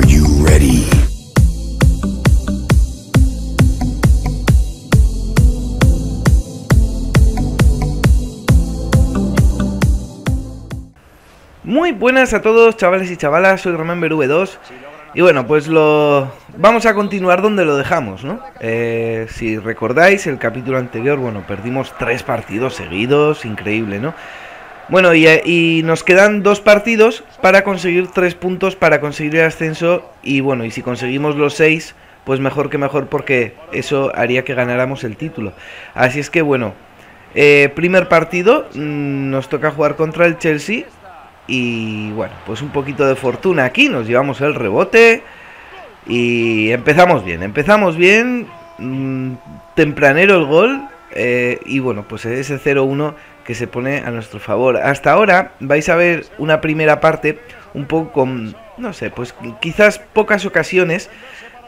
Are you ready? Muy buenas a todos, chavales y chavalas, soy Remember V2. Y bueno, pues vamos a continuar donde lo dejamos, ¿no? Si recordáis, el capítulo anterior, bueno, perdimos 3 partidos seguidos, increíble, ¿no? Bueno, y nos quedan 2 partidos para conseguir 3 puntos, para conseguir el ascenso. Y bueno, y si conseguimos los 6, pues mejor que mejor, porque eso haría que ganáramos el título. Así es que bueno, primer partido, nos toca jugar contra el Chelsea. Y bueno, pues un poquito de fortuna aquí, nos llevamos el rebote y empezamos bien, tempranero el gol, y bueno, pues ese 0-1 que se pone a nuestro favor. Hasta ahora vais a ver una primera parte un poco con, no sé, pues quizás pocas ocasiones,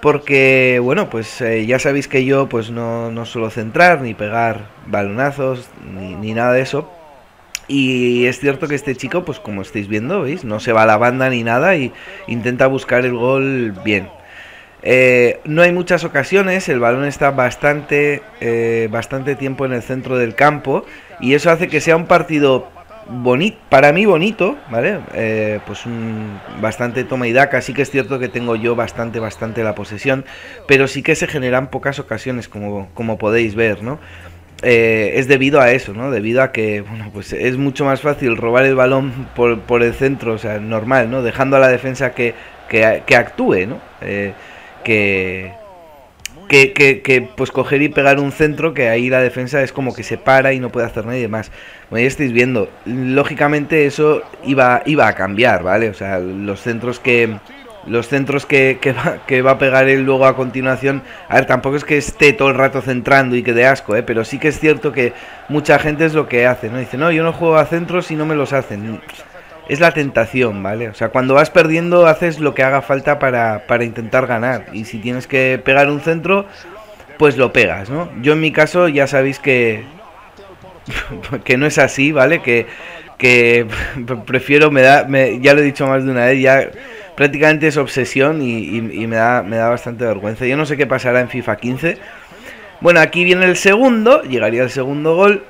porque bueno, pues ya sabéis que yo pues no suelo centrar ni pegar balonazos ni nada de eso. Y es cierto que este chico, pues como estáis viendo, ¿veis? No se va a la banda ni nada y intenta buscar el gol bien. No hay muchas ocasiones, el balón está bastante tiempo en el centro del campo. Y eso hace que sea un partido bonito, para mí bonito, ¿vale? Pues bastante toma y daca. Sí que es cierto que tengo yo bastante la posesión, pero sí que se generan pocas ocasiones, como podéis ver, ¿no? Es debido a eso, ¿no? Debido a que, bueno, pues es mucho más fácil robar el balón por el centro, o sea, normal, ¿no? Dejando a la defensa que actúe, ¿no? Pues coger y pegar un centro, que ahí la defensa es como que se para y no puede hacer nada y demás. Bueno, ya estáis viendo, lógicamente eso iba a cambiar, ¿vale? O sea, los centros que va a pegar él luego a continuación. A ver, tampoco es que esté todo el rato centrando y que de asco, pero sí que es cierto que mucha gente es lo que hace, ¿no? Dice, no, yo no juego a centros y no me los hacen. Es la tentación, ¿vale? O sea, cuando vas perdiendo haces lo que haga falta para intentar ganar. Y si tienes que pegar un centro, pues lo pegas, ¿no? Yo en mi caso ya sabéis que que no es así, ¿vale? Que prefiero, ya lo he dicho más de una vez, ya prácticamente es obsesión y me da bastante vergüenza. Yo no sé qué pasará en FIFA 15. Bueno, aquí viene el segundo, llegaría el segundo gol.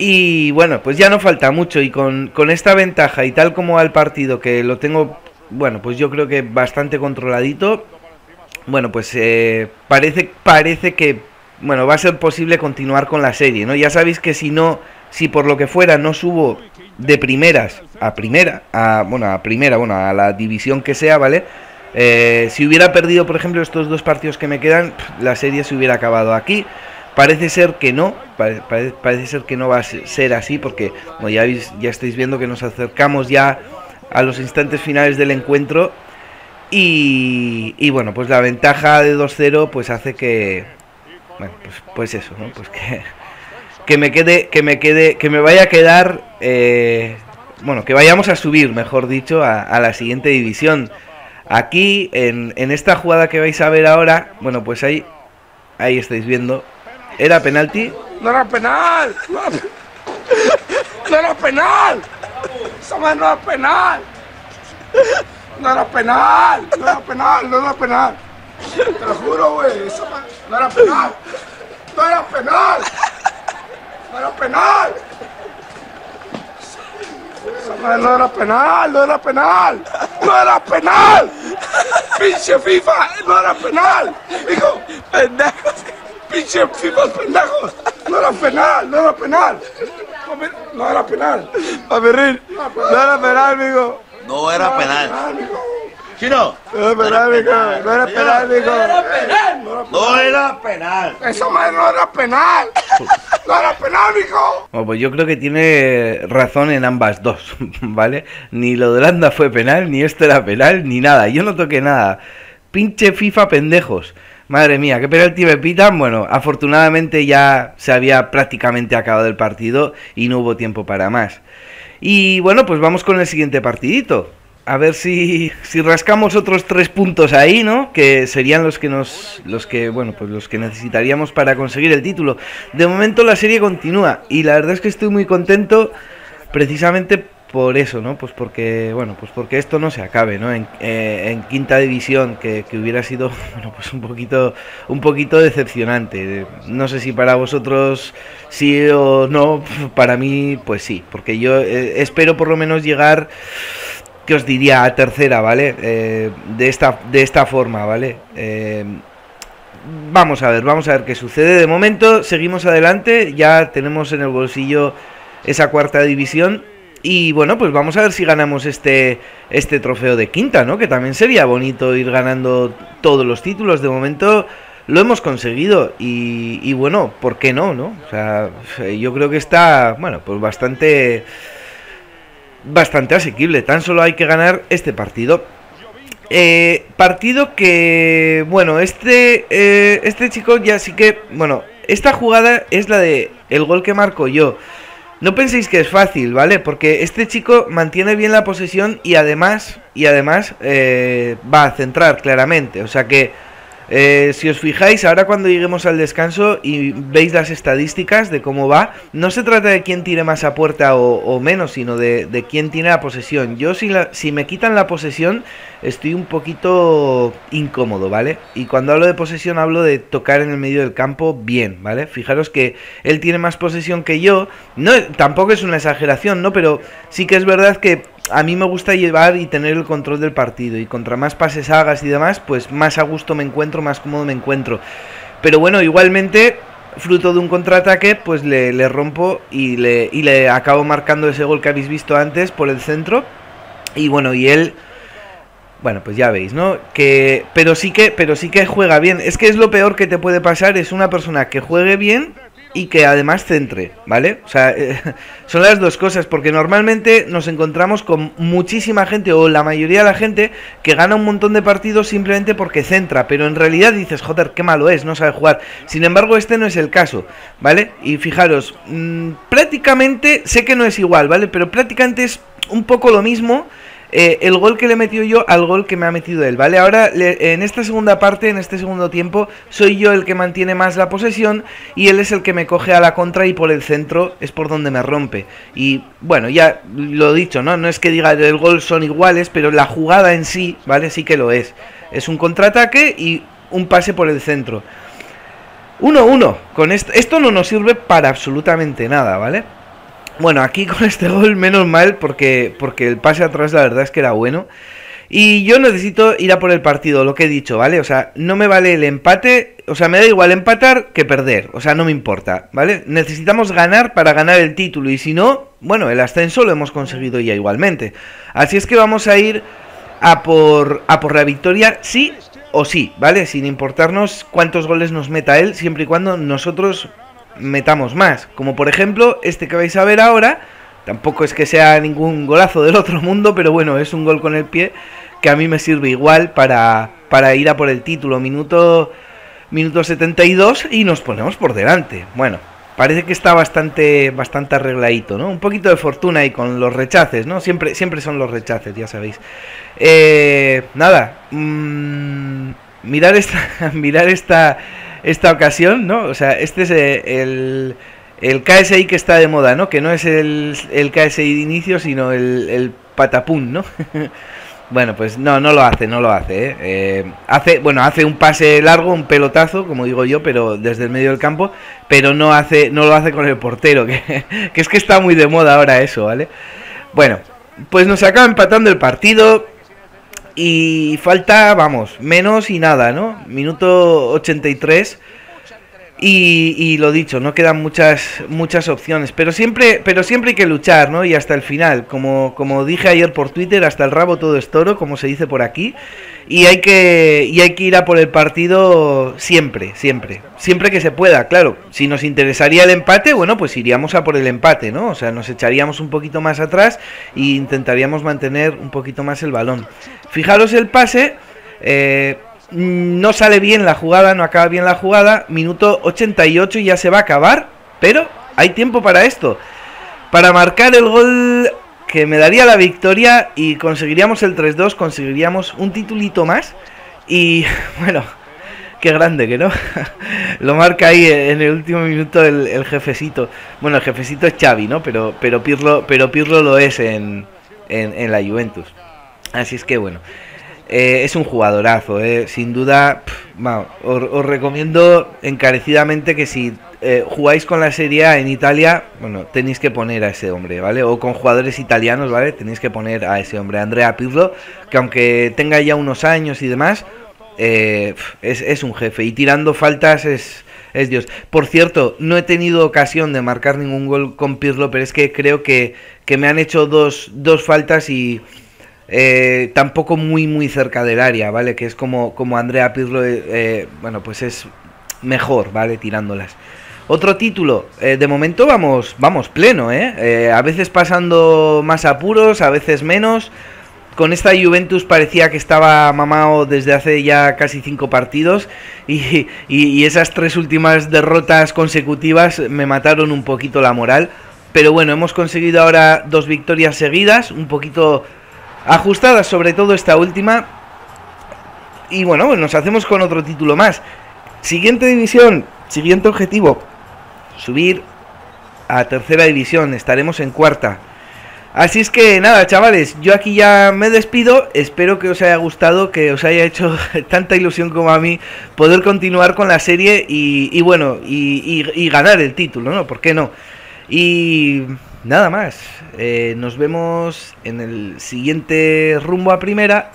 Y bueno, pues ya no falta mucho. Y con esta ventaja y tal como va el partido, que lo tengo, bueno, pues yo creo que bastante controladito. Bueno, pues parece que, bueno, va a ser posible continuar con la serie, ¿no? Ya sabéis que si por lo que fuera no subo de primeras a la división que sea, ¿vale? Si hubiera perdido, por ejemplo, estos 2 partidos que me quedan, la serie se hubiera acabado aquí. Parece ser que no, parece ser que no va a ser así, porque como ya estáis viendo que nos acercamos ya a los instantes finales del encuentro. Y bueno, pues la ventaja de 2-0 pues hace que, bueno, pues eso, ¿no? Pues que vayamos a subir, mejor dicho, a la siguiente división. Aquí, en esta jugada que vais a ver ahora, bueno, pues ahí estáis viendo. ¿Era penalti? ¡No era penal! ¡No era penal! ¡No era penal! ¡No era penal! ¡No era penal! ¡No era penal! ¡Te lo juro, güey! ¡No era penal! ¡No era penal! ¡No era penal! ¡No era penal! ¡No era penal! ¡No era penal! ¡Pinche FIFA! ¡No era penal! ¡Hijo! ¡Pendejos! ¡Pinche FIFA, pendejos! ¡No era penal! ¡No era penal! ¡No era penal! ¡Paperrín! ¡No era penal, amigo! ¡No era penal! ¡Chino! ¡No era penal, amigo! ¡No era penal, amigo! ¡No era penal! ¡Esa madre no era penal! ¡No era penal, hijo! Bueno, pues yo creo que tiene razón en ambas dos, ¿vale? Ni lo de Holanda fue penal, ni esto era penal, ni nada. Yo no toqué nada. Pinche FIFA pendejos. Madre mía, qué penalti me pitan. Bueno, afortunadamente ya se había prácticamente acabado el partido y no hubo tiempo para más. Y bueno, pues vamos con el siguiente partidito. A ver si rascamos otros 3 puntos ahí, ¿no? Que serían los que necesitaríamos para conseguir el título. De momento la serie continúa y la verdad es que estoy muy contento, precisamente por eso, ¿no? Pues porque, bueno, pues porque esto no se acabe, ¿no? En quinta división, que hubiera sido, bueno, pues un poquito decepcionante. No sé si para vosotros sí o no, para mí pues sí, porque yo espero por lo menos llegar, que os diría, a tercera, ¿vale? De esta forma, ¿vale? Vamos a ver qué sucede. De momento seguimos adelante, ya tenemos en el bolsillo esa cuarta división. Y bueno, pues vamos a ver si ganamos este trofeo de quinta, ¿no? Que también sería bonito ir ganando todos los títulos. De momento lo hemos conseguido y bueno, ¿por qué no, no? O sea, yo creo que está, bueno, pues bastante asequible. Tan solo hay que ganar este partido. Partido que, bueno, este chico ya sí que, bueno, esta jugada es la de el gol que marco yo. No penséis que es fácil, ¿vale? Porque este chico mantiene bien la posesión y además va a centrar claramente. O sea que, si os fijáis, ahora cuando lleguemos al descanso y veis las estadísticas de cómo va, no se trata de quién tire más a puerta o menos, sino de quién tiene la posesión. Yo si me quitan la posesión estoy un poquito incómodo, ¿vale? Y cuando hablo de posesión hablo de tocar en el medio del campo bien, ¿vale? Fijaros que él tiene más posesión que yo, no, tampoco es una exageración, ¿no? Pero sí que es verdad que a mí me gusta llevar y tener el control del partido, y contra más pases hagas y demás, pues más a gusto me encuentro, más cómodo me encuentro. Pero bueno, igualmente, fruto de un contraataque, pues le rompo y le acabo marcando ese gol que habéis visto antes por el centro. Y bueno, y él, bueno, pues ya veis, ¿no? Que pero sí que juega bien. Es que es lo peor que te puede pasar, es una persona que juegue bien y que además centre, ¿vale? O sea, son las dos cosas, porque normalmente nos encontramos con muchísima gente, o la mayoría de la gente, que gana un montón de partidos simplemente porque centra, pero en realidad dices, joder, qué malo es, no sabe jugar. Sin embargo, este no es el caso, ¿vale? Y fijaros, prácticamente, sé que no es igual, ¿vale? Pero prácticamente es un poco lo mismo. El gol que le he metido yo al gol que me ha metido él, ¿vale? Ahora, en esta segunda parte, en este segundo tiempo, soy yo el que mantiene más la posesión y él es el que me coge a la contra, y por el centro es por donde me rompe. Y bueno, ya lo he dicho, ¿no? No es que diga el gol son iguales, pero la jugada en sí, ¿vale? Sí que lo es. Es un contraataque y un pase por el centro. 1-1. Con esto no nos sirve para absolutamente nada, ¿vale? Bueno, aquí con este gol, menos mal, porque el pase atrás la verdad es que era bueno. Y yo necesito ir a por el partido, lo que he dicho, ¿vale? O sea, no me vale el empate, o sea, me da igual empatar que perder, o sea, no me importa, ¿vale? Necesitamos ganar para ganar el título, y si no, bueno, el ascenso lo hemos conseguido ya igualmente. Así es que vamos a ir a por la victoria, sí o sí, ¿vale? Sin importarnos cuántos goles nos meta él, siempre y cuando nosotros metamos más, como por ejemplo este que vais a ver ahora. Tampoco es que sea ningún golazo del otro mundo, pero bueno, es un gol con el pie que a mí me sirve igual para ir a por el título. Minuto 72 y nos ponemos por delante. Bueno, parece que está bastante arregladito, ¿no? Un poquito de fortuna y con los rechaces, ¿no? Siempre son los rechaces, ya sabéis. Nada, mirar esta ocasión, ¿no? O sea, este es el KSI que está de moda, ¿no? Que no es el KSI de inicio, sino el patapún, ¿no? Bueno, pues no lo hace, ¿eh? Hace un pase largo, un pelotazo, como digo yo, pero desde el medio del campo, pero no lo hace con el portero, que es que está muy de moda ahora eso, ¿vale? Bueno, pues nos acaba empatando el partido. Y falta, vamos, menos y nada, ¿no? Minuto 83 y lo dicho, no quedan muchas opciones, pero siempre hay que luchar, ¿no? Y hasta el final, como dije ayer por Twitter, hasta el rabo todo es toro, como se dice por aquí, y hay que ir a por el partido siempre que se pueda, claro. Si nos interesaría el empate, bueno, pues iríamos a por el empate, ¿no? O sea, nos echaríamos un poquito más atrás e intentaríamos mantener un poquito más el balón. Fijaros el pase, no sale bien la jugada, no acaba bien la jugada. Minuto 88 y ya se va a acabar, pero hay tiempo para esto, para marcar el gol que me daría la victoria y conseguiríamos el 3-2, conseguiríamos un titulito más. Y bueno, Qué grande, que no. Lo marca ahí en el último minuto el jefecito. Bueno, el jefecito es Xavi, ¿no? Pero Pirlo lo es en la Juventus. Así es que bueno, es un jugadorazo, sin duda. Vamos, os recomiendo encarecidamente que si jugáis con la Serie A en Italia, bueno, tenéis que poner a ese hombre, ¿vale? O con jugadores italianos, ¿vale? Tenéis que poner a ese hombre, Andrea Pirlo, que aunque tenga ya unos años y demás, es un jefe, y tirando faltas es Dios. Por cierto, no he tenido ocasión de marcar ningún gol con Pirlo, pero es que creo que me han hecho dos faltas y tampoco muy cerca del área, ¿vale? Que es como Andrea Pirlo, bueno, pues es mejor, ¿vale? Tirándolas. Otro título, de momento vamos pleno, a veces pasando más apuros, a veces menos. Con esta Juventus parecía que estaba mamado desde hace ya casi 5 partidos y esas 3 últimas derrotas consecutivas me mataron un poquito la moral. Pero bueno, hemos conseguido ahora 2 victorias seguidas, un poquito ajustadas, sobre todo esta última. Y bueno, pues nos hacemos con otro título más. Siguiente división, siguiente objetivo, subir a tercera división, estaremos en cuarta. Así es que nada, chavales, yo aquí ya me despido, espero que os haya gustado, que os haya hecho tanta ilusión como a mí poder continuar con la serie y bueno, y ganar el título, ¿no? ¿Por qué no? Y nada más, nos vemos en el siguiente rumbo a primera,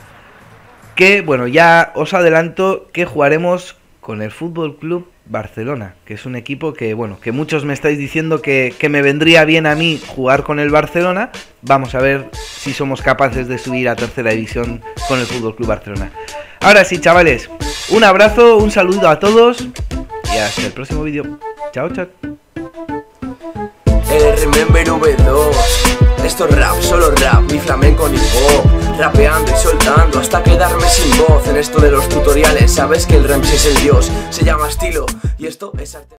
que bueno, ya os adelanto que jugaremos con el Fútbol Club Barcelona, que es un equipo que, bueno, que muchos me estáis diciendo que me vendría bien a mí jugar con el Barcelona. Vamos a ver si somos capaces de subir a tercera división con el Fútbol Club Barcelona. Ahora sí, chavales, un abrazo, un saludo a todos y hasta el próximo vídeo. Chao, chao. Remember V2, esto es rap, solo rap, mi flamenco ni pop. Rapeando y soltando hasta quedarme sin voz. En esto de los tutoriales sabes que el REMS es el dios. Se llama estilo y esto es arte.